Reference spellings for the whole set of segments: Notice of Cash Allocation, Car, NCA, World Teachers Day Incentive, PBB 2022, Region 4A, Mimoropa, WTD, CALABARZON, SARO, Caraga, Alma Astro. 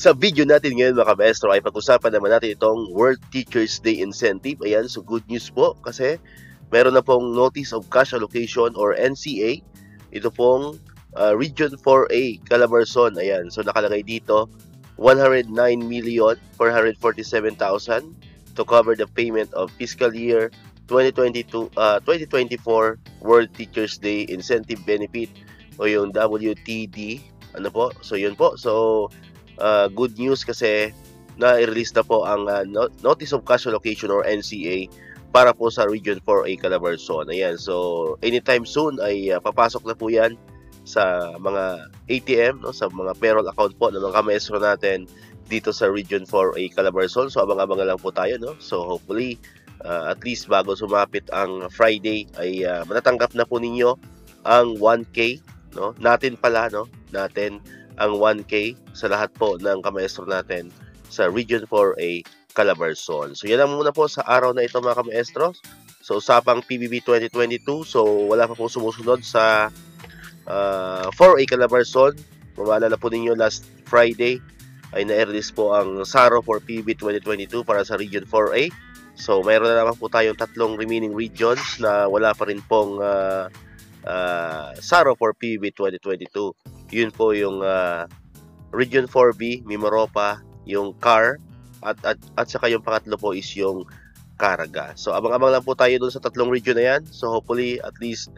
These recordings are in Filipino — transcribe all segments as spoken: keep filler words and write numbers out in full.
Sa video natin ngayon mga maestro ay pag-usapan naman natin itong World Teachers Day Incentive. Ayan, so good news po kasi meron na pong Notice of Cash Allocation or N C A. Ito pong uh, Region four A, Calabarzon. Ayan, so nakalagay dito one hundred nine million four hundred forty-seven thousand to cover the payment of fiscal year twenty twenty-two, uh, twenty twenty-four World Teachers Day Incentive Benefit o yung W T D. Ano po? So yun po. So uh, good news kasi na-release na po ang uh, Notice of Cash Allocation or N C A para po sa Region four A Calabarzon. Ayan. So anytime soon ay uh, papasok na po yan sa mga A T M, no, sa mga payroll account po ng mga kamesro natin dito sa Region four A Calabarzon. So abang-abang lang po tayo, no. So hopefully Uh, at least bago sumapit ang Friday ay uh, matatanggap na po ninyo ang one K, no? Natin pala, no? Natin ang one K sa lahat po ng kamaestro natin sa Region four A Calabarzon. So yan lang muna po sa araw na ito mga kamaestro. So usapang P B B twenty twenty-two. So wala pa po sumusunod sa uh, four A Calabarzon. Maalala po ninyo last Friday ay na-release po ang SARO for P B B twenty twenty-two para sa Region four A. So, mayroon na naman po tayong tatlong remaining regions na wala pa rin pong uh, uh, SARO for P B B twenty twenty-two. Yun po yung uh, Region four B, Mimoropa, yung Car, at, at, at saka yung pangatlo po is yung Caraga. So, abang-abang lang po tayo dun sa tatlong region na yan. So, hopefully, at least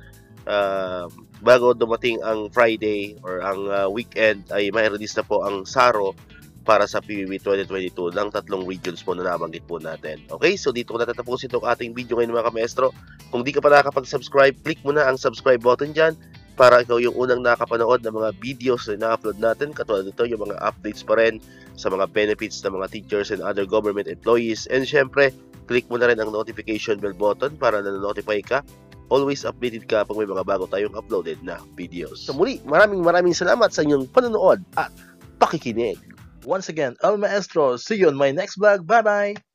uh, bago dumating ang Friday or ang uh, weekend ay ma-release na po ang SARO para sa P B B twenty twenty-two ng tatlong regions po na nabanggit po natin. Okay, so dito ko natatapusin itong ating video ngayon mga kamestro. Kung di ka pa nakakapag-subscribe, click mo na ang subscribe button dyan para ikaw yung unang nakapanood ng mga videos na na-upload natin. Katulad nito, yung mga updates pa rin sa mga benefits ng mga teachers and other government employees. And syempre, click mo na rin ang notification bell button para na-notify ka. Always updated ka pag may mga bago tayong uploaded na videos. So muli, maraming maraming salamat sa inyong panonood at pakikinig. Once again, Alma Astro. See you on my next vlog. Bye-bye.